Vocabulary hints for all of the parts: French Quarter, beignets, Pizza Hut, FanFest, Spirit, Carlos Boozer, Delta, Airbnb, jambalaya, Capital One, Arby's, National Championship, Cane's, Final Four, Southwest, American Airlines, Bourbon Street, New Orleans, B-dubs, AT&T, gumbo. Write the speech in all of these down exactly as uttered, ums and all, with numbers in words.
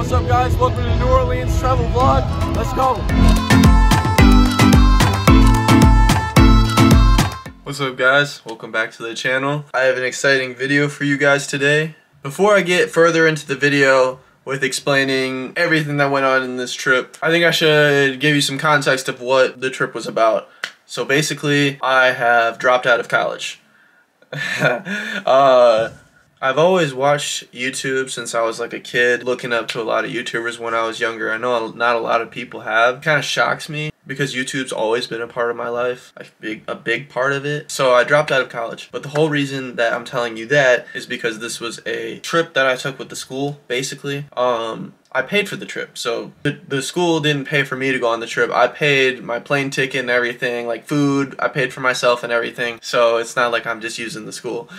What's up, guys? Welcome to the New Orleans travel vlog. Let's go. What's up, guys? Welcome back to the channel. I have an exciting video for you guys today. Before I get further into the video with explaining everything that went on in this trip, I think I should give you some context of what the trip was about. So basically, I have dropped out of college. uh, I've always watched YouTube since I was like a kid, looking up to a lot of YouTubers when I was younger. I know not a lot of people have. It kind of shocks me because YouTube's always been a part of my life, a big, a big part of it. So I dropped out of college. But the whole reason that I'm telling you that is because this was a trip that I took with the school, basically. Um, I paid for the trip, so the, the school didn't pay for me to go on the trip. I paid my plane ticket and everything, like food, I paid for myself and everything, so it's not like I'm just using the school.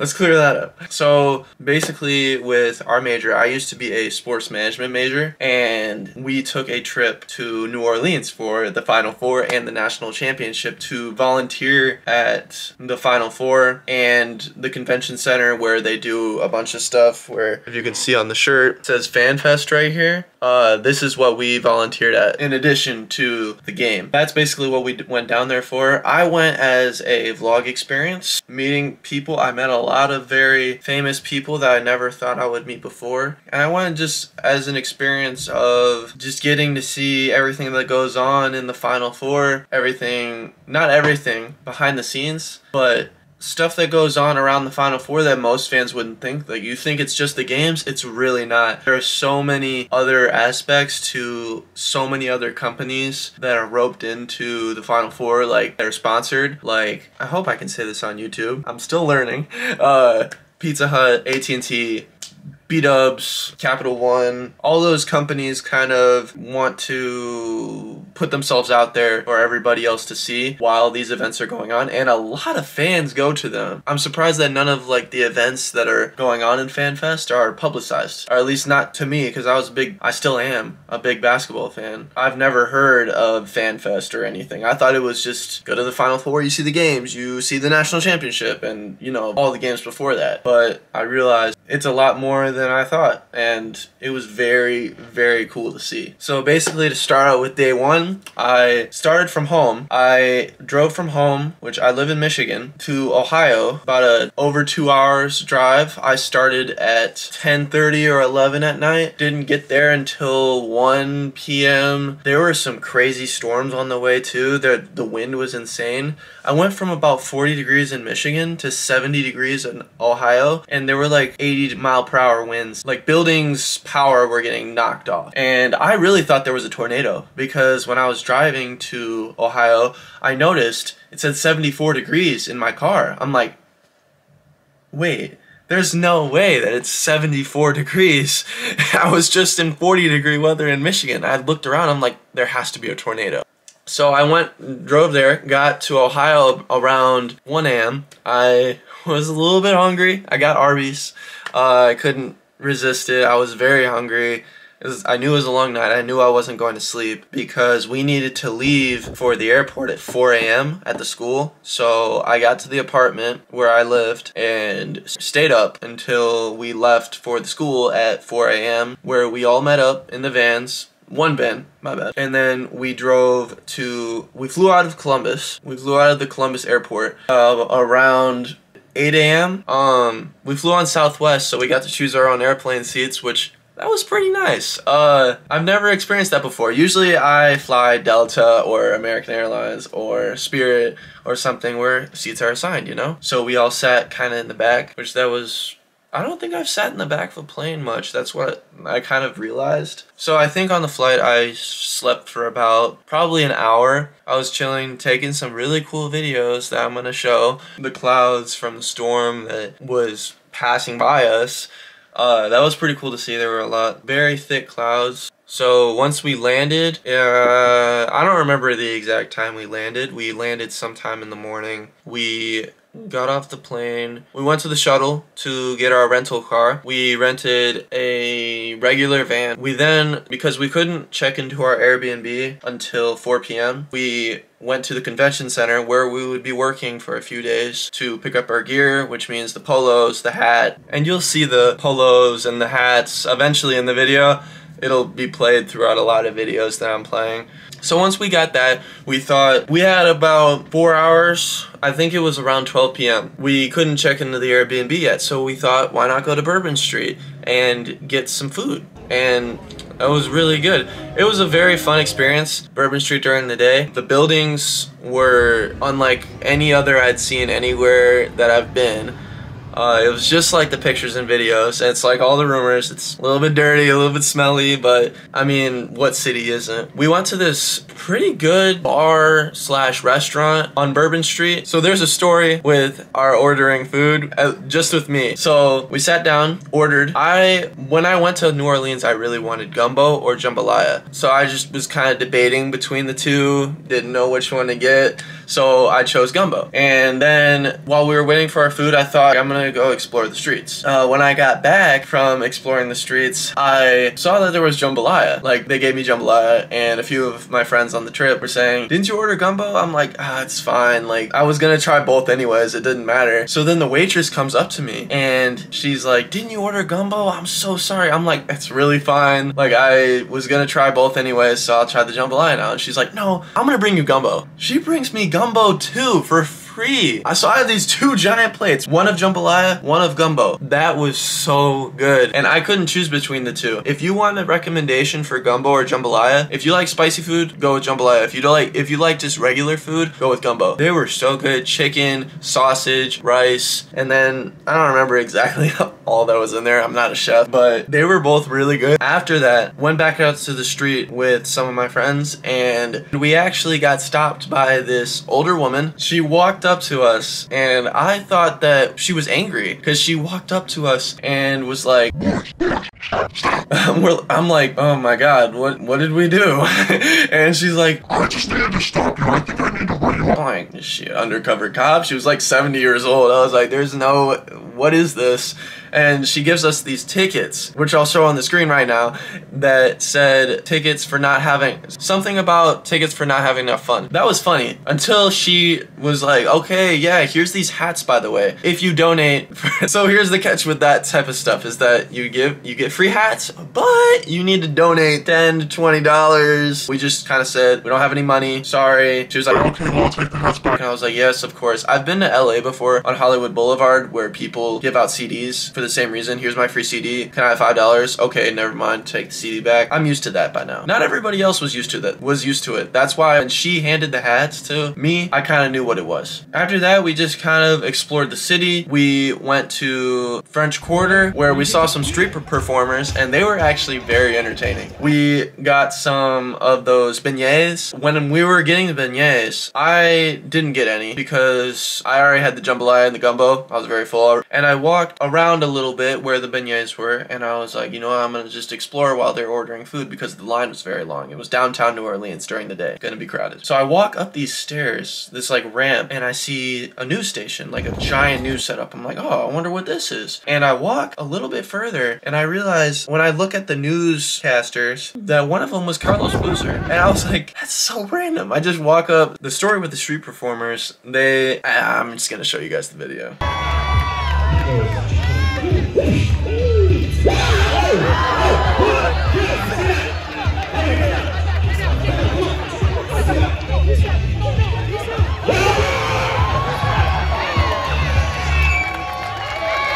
Let's clear that up. So basically with our major, I used to be a sports management major, and we took a trip to New Orleans for the Final Four and the National Championship to volunteer at the Final Four and the convention center where they do a bunch of stuff where, if you can see on the shirt, it says fan Fest right here. Uh, this is what we volunteered at in addition to the game. That's basically what we d went down there for. I went as a vlog experience, meeting people. I met a lot of very famous people that I never thought I would meet before. And I went just as an experience of just getting to see everything that goes on in the Final Four. Everything, not everything, behind the scenes, but stuff that goes on around the Final Four that most fans wouldn't think. Like, you think it's just the games, it's really not. There are so many other aspects to so many other companies that are roped into the Final Four, like they're sponsored. Like, I hope I can say this on YouTube. I'm still learning. Uh, Pizza Hut, A T and T, B-dubs, Capital One, all those companies kind of want to put themselves out there for everybody else to see while these events are going on, and a lot of fans go to them. I'm surprised that none of like the events that are going on in FanFest are publicized, or at least not to me, because I was a big, I still am a big basketball fan. I've never heard of FanFest or anything. I thought it was just go to the Final Four, you see the games, you see the national championship, and you know all the games before that. But I realized it's a lot more than I thought, and it was very, very cool to see. So basically, to start out with day one, I started from home. I drove from home, which I live in Michigan, to Ohio, about a over two hours drive. I started at ten thirty or eleven at night. Didn't get there until one P M There were some crazy storms on the way too. The, the wind was insane. I went from about forty degrees in Michigan to seventy degrees in Ohio, and there were like eighty mile per hour winds. Like, buildings' power were getting knocked off. And I really thought there was a tornado, because when I was driving to Ohio, I noticed it said seventy-four degrees in my car. I'm like, wait, there's no way that it's seventy-four degrees. I was just in forty degree weather in Michigan. I looked around, I'm like, there has to be a tornado. So I went, drove there, got to Ohio around one A M I was a little bit hungry. I got Arby's. Uh, I couldn't resist it. I was very hungry. It was, I knew it was a long night. I knew I wasn't going to sleep because we needed to leave for the airport at four A M at the school. So I got to the apartment where I lived and stayed up until we left for the school at four A M where we all met up in the vans. One van, my bad. And then we drove to, we flew out of Columbus. We flew out of the Columbus airport uh, around eight A M Um, we flew on Southwest, so we got to choose our own airplane seats, which that was pretty nice. Uh, I've never experienced that before. Usually I fly Delta or American Airlines or Spirit or something where seats are assigned, you know? So we all sat kind of in the back, which that was, I don't think I've sat in the back of a plane much. That's what I kind of realized. So I think on the flight I slept for about probably an hour. I was chilling, taking some really cool videos that I'm gonna show. The clouds from the storm that was passing by us. Uh, that was pretty cool to see. There were a lot, very thick clouds. So once we landed, uh, I don't remember the exact time we landed. We landed sometime in the morning. We got off the plane. We went to the shuttle to get our rental car. We rented a regular van. We then, because we couldn't check into our Airbnb until four p m, we went to the convention center where we would be working for a few days to pick up our gear, which means the polos, the hat, and you'll see the polos and the hats eventually in the video. It'll be played throughout a lot of videos that I'm playing. So once we got that, we thought we had about four hours. I think it was around twelve p m We couldn't check into the Airbnb yet, so we thought, why not go to Bourbon Street and get some food? And it was really good. It was a very fun experience, Bourbon Street during the day. The buildings were unlike any other I'd seen anywhere that I've been. Uh, it was just like the pictures and videos, and it's like all the rumors. It's a little bit dirty, a little bit smelly, but I mean, what city isn't? We went to this pretty good bar slash restaurant on Bourbon Street. So there's a story with our ordering food, uh, just with me. So we sat down, ordered. I, when I went to New Orleans, I really wanted gumbo or jambalaya. So I just was kind of debating between the two, didn't know which one to get. So I chose gumbo. And then while we were waiting for our food, I thought, I'm gonna go explore the streets. Uh, when I got back from exploring the streets, I saw that there was jambalaya. Like, they gave me jambalaya, and a few of my friends on the trip were saying, didn't you order gumbo? I'm like, ah, it's fine. Like, I was gonna try both anyways, it didn't matter. So then the waitress comes up to me, and she's like, didn't you order gumbo? I'm so sorry. I'm like, it's really fine. Like, I was gonna try both anyways, so I'll try the jambalaya now. And she's like, no, I'm gonna bring you gumbo. She brings me gumbo too, for free. I saw I had these two giant plates, one of jambalaya, one of gumbo. That was so good, and I couldn't choose between the two. If you want a recommendation for gumbo or jambalaya, if you like spicy food, go with jambalaya. If you don't like, if you like just regular food, go with gumbo. They were so good. Chicken, sausage, rice, and then I don't remember exactly all that was in there. I'm not a chef, but they were both really good. After that, went back out to the street with some of my friends, and we actually got stopped by this older woman. She walked up to us, and I thought that she was angry because she walked up to us and was like, we're, I'm like, oh my god, what what did we do? And she's like, I just need to stop you. I think I need to run you off. Is she an undercover cop? She was like seventy years old. I was like, there's no, what is this? And she gives us these tickets, which I'll show on the screen right now, that said tickets for not having, something about tickets for not having enough fun. That was funny until she was like, okay, yeah, here's these hats, by the way, if you donate. For, so here's the catch with that type of stuff is that you give, you get free hats, but you need to donate ten to twenty dollars. We just kind of said, we don't have any money, sorry. She was like, okay, well, I'll take the hats back. And I was like, yes, of course. I've been to L A before on Hollywood Boulevard where people give out C Ds for the same reason. Here's my free C D. Can I have five dollars? Okay, never mind. Take the C D back. I'm used to that by now. Not everybody else was used to that. Was used to it. That's why when she handed the hats to me, I kind of knew what it was. After that, we just kind of explored the city. We went to French Quarter where we saw some street performers, and they were actually very entertaining. We got some of those beignets. When we were getting the beignets, I didn't get any because I already had the jambalaya and the gumbo. I was very full, and I walked around a little bit where the beignets were, and I was like, you know what, I'm gonna just explore while they're ordering food because the line was very long. It was downtown New Orleans during the day, gonna be crowded. So I walk up these stairs, this like ramp, and I see a news station, like a giant news setup. I'm like, oh, I wonder what this is. And I walk a little bit further, and I realize when I look at the newscasters that one of them was Carlos Boozer, and I was like, that's so random. I just walk up. The story with the street performers, they, I'm just gonna show you guys the video.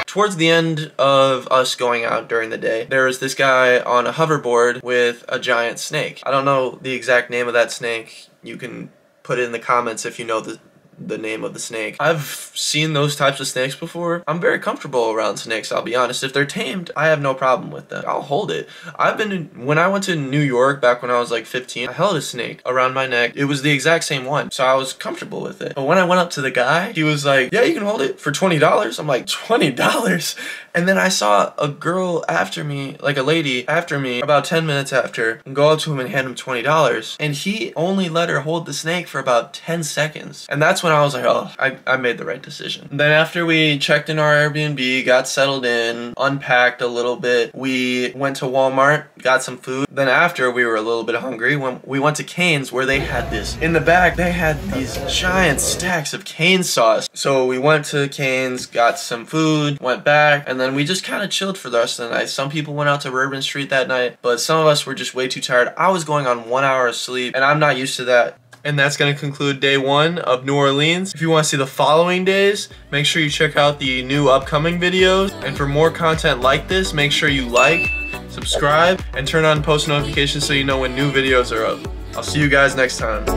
Towards the end of us going out during the day, there was this guy on a hoverboard with a giant snake. I don't know the exact name of that snake. You can put it in the comments if you know the the name of the snake. I've seen those types of snakes before. I'm very comfortable around snakes, I'll be honest. If they're tamed, I have no problem with them. I'll hold it. I've been, when I went to New York back when I was like fifteen, I held a snake around my neck. It was the exact same one, so I was comfortable with it. But when I went up to the guy, he was like, yeah, you can hold it for twenty dollars. I'm like, twenty dollars? And then I saw a girl after me, like a lady after me, about ten minutes after, and go up to him and hand him twenty dollars. And he only let her hold the snake for about ten seconds. And that's when when I was like, oh, I, I made the right decision. And then after we checked in our Airbnb, got settled in, unpacked a little bit, we went to Walmart, got some food. Then after, we were a little bit hungry, when we went to Cane's, where they had this. In the back, they had these giant stacks of Cane's sauce. So we went to Cane's, got some food, went back, and then we just kind of chilled for the rest of the night. Some people went out to Bourbon Street that night, but some of us were just way too tired. I was going on one hour of sleep, and I'm not used to that. And that's going to conclude day one of New Orleans. If you want to see the following days, make sure you check out the new upcoming videos. And for more content like this, make sure you like, subscribe, and turn on post notifications so you know when new videos are up. I'll see you guys next time.